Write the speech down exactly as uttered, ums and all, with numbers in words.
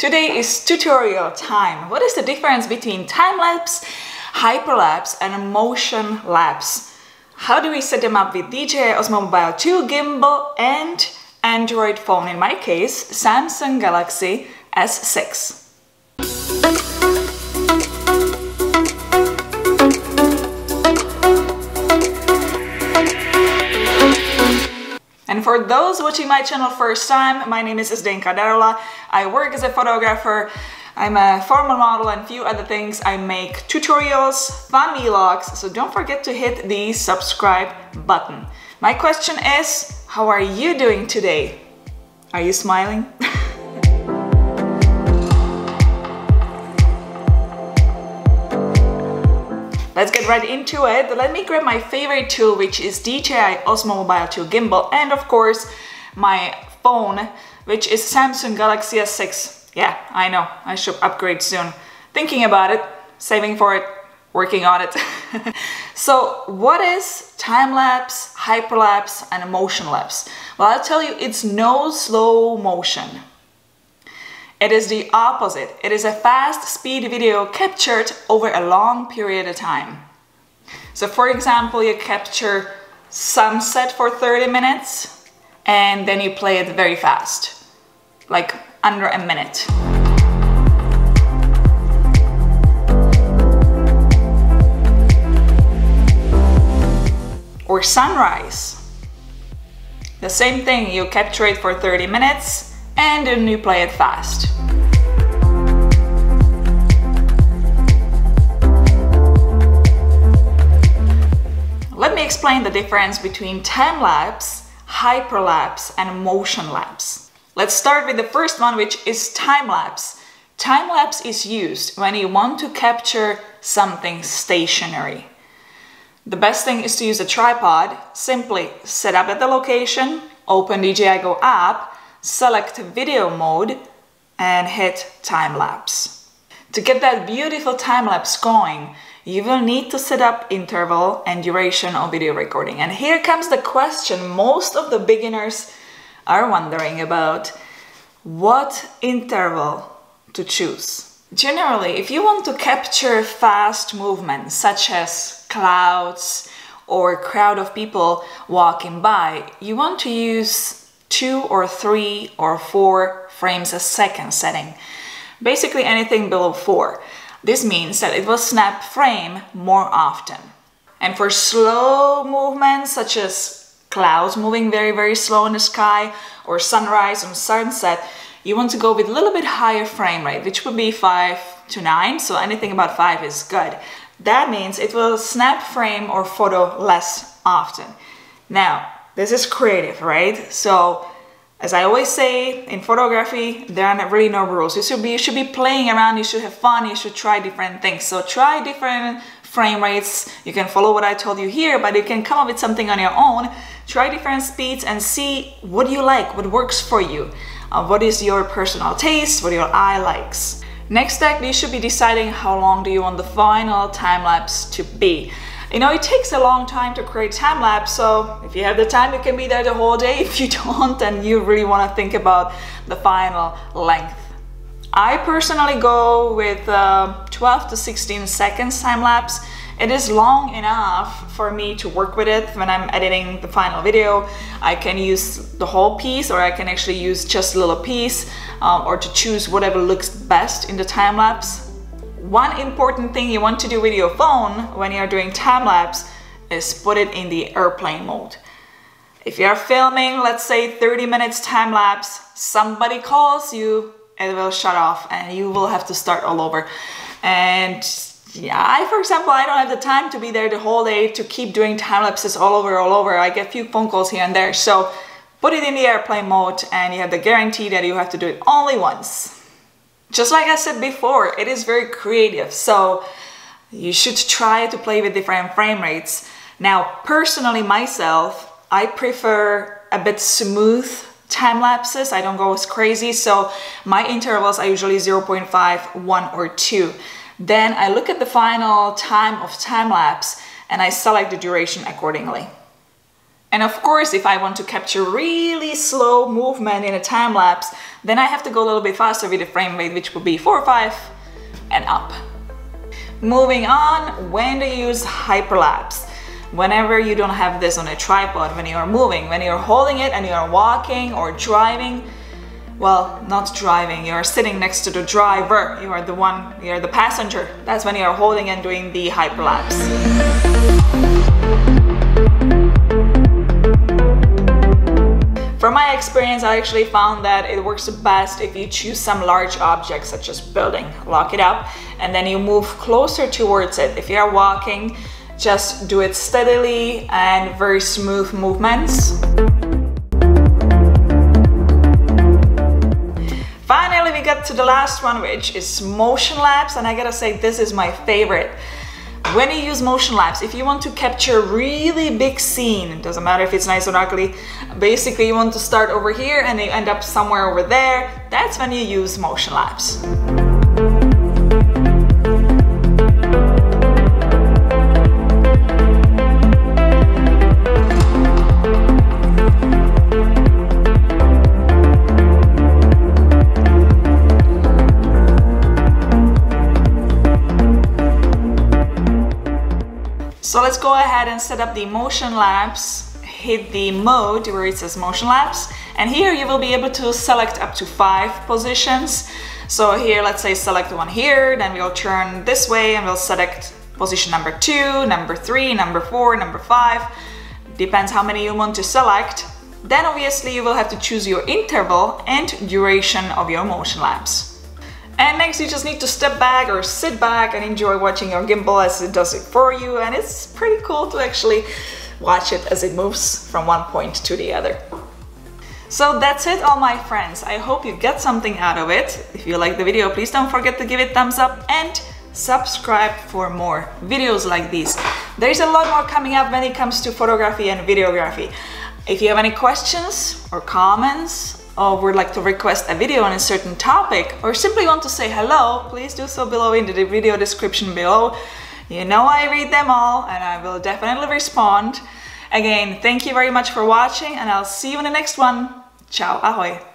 Today is tutorial time. What is the difference between time-lapse, hyperlapse and motion lapse? How do we set them up with D J I Osmo Mobile two gimbal and Android phone, in my case Samsung Galaxy S six? And for those watching my channel first time, my name is Zdenka Darula. I work as a photographer, I'm a formal model and few other things. I make tutorials, fun vlogs, so don't forget to hit the subscribe button. My question is, how are you doing today? Are you smiling? Let's get right into it. Let me grab my favorite tool, which is D J I Osmo Mobile two gimbal, and of course my phone, which is Samsung Galaxy S six. Yeah, I know, I should upgrade soon. Thinking about it, saving for it, working on it. So what is time-lapse, hyperlapse and motion lapse? Well, I'll tell you, it's no slow motion. It is the opposite. It is a fast speed video captured over a long period of time. So for example, you capture sunset for thirty minutes and then you play it very fast, like under a minute. Or sunrise. The same thing, you capture it for thirty minutes and then you play it fast. Let me explain the difference between time-lapse, hyperlapse and motion lapse. Let's start with the first one, which is time-lapse. Time-lapse is used when you want to capture something stationary. The best thing is to use a tripod. Simply set up at the location, open D J I Go app, select video mode and hit time-lapse. To get that beautiful time-lapse going, you will need to set up interval and duration of video recording. And here comes the question most of the beginners are wondering about: what interval to choose? Generally, if you want to capture fast movements such as clouds or a crowd of people walking by, you want to use two or three or four frames a second setting. Basically anything below four. This means that it will snap frame more often. And for slow movements such as clouds moving very very slow in the sky or sunrise and sunset, you want to go with a little bit higher frame rate, which would be five to nine, so anything about five is good. That means it will snap frame or photo less often. Now, this is creative, right? So, as I always say, in photography, there are really no rules. You should be, you should be playing around, you should have fun, you should try different things. So try different frame rates. You can follow what I told you here, but you can come up with something on your own. Try different speeds and see what you like, what works for you. Uh, what is your personal taste, what your eye likes. Next step, you should be deciding how long do you want the final time-lapse to be. You know, it takes a long time to create time-lapse, so if you have the time, you can be there the whole day. If you don't, then you really want to think about the final length. I personally go with uh, twelve to sixteen seconds time-lapse. It is long enough for me to work with it when I'm editing the final video. I can use the whole piece, or I can actually use just a little piece, um, or to choose whatever looks best in the time-lapse. One important thing you want to do with your phone when you're doing time-lapse is put it in the airplane mode. If you're filming, let's say thirty minutes time-lapse, somebody calls you, it will shut off and you will have to start all over. And yeah, I, for example, I don't have the time to be there the whole day to keep doing time-lapses all over, all over. I get a few phone calls here and there. So put it in the airplane mode and you have the guarantee that you have to do it only once. Just like I said before, it is very creative, so you should try to play with different frame rates. Now, personally myself, I prefer a bit smooth time lapses. I don't go as crazy, so my intervals are usually zero point five, one or two. Then I look at the final time of time lapse and I select the duration accordingly. And of course, if I want to capture really slow movement in a time lapse, then I have to go a little bit faster with the frame rate, which would be four or five and up. Moving on, when do you use hyperlapse? Whenever you don't have this on a tripod, when you're moving, when you're holding it and you're walking or driving, well, not driving, you're sitting next to the driver, you are the one, you're the passenger. That's when you're holding and doing the hyperlapse. From my experience, I actually found that it works best if you choose some large object, such as building, lock it up, and then you move closer towards it. If you're walking, just do it steadily and very smooth movements. Finally, we got to the last one, which is motion lapse, and I gotta say, this is my favorite. When you use motion lapse, if you want to capture a really big scene, it doesn't matter if it's nice or ugly, basically you want to start over here and you end up somewhere over there, that's when you use motion lapse. So let's go ahead and set up the motion lapse, hit the mode where it says motion lapse, and here you will be able to select up to five positions. So here, let's say select one here, then we'll turn this way and we'll select position number two, number three, number four, number five, depends how many you want to select. Then obviously you will have to choose your interval and duration of your motion lapse. And next you just need to step back or sit back and enjoy watching your gimbal as it does it for you, and it's pretty cool to actually watch it as it moves from one point to the other. So that's it, all my friends. I hope you get something out of it. If you like the video, please don't forget to give it a thumbs up and subscribe for more videos like these. There's a lot more coming up when it comes to photography and videography. If you have any questions or comments, or would like to request a video on a certain topic, or simply want to say hello, please do so below in the video description below. You know I read them all and I will definitely respond. Again, thank you very much for watching and I'll see you in the next one. Ciao, ahoj!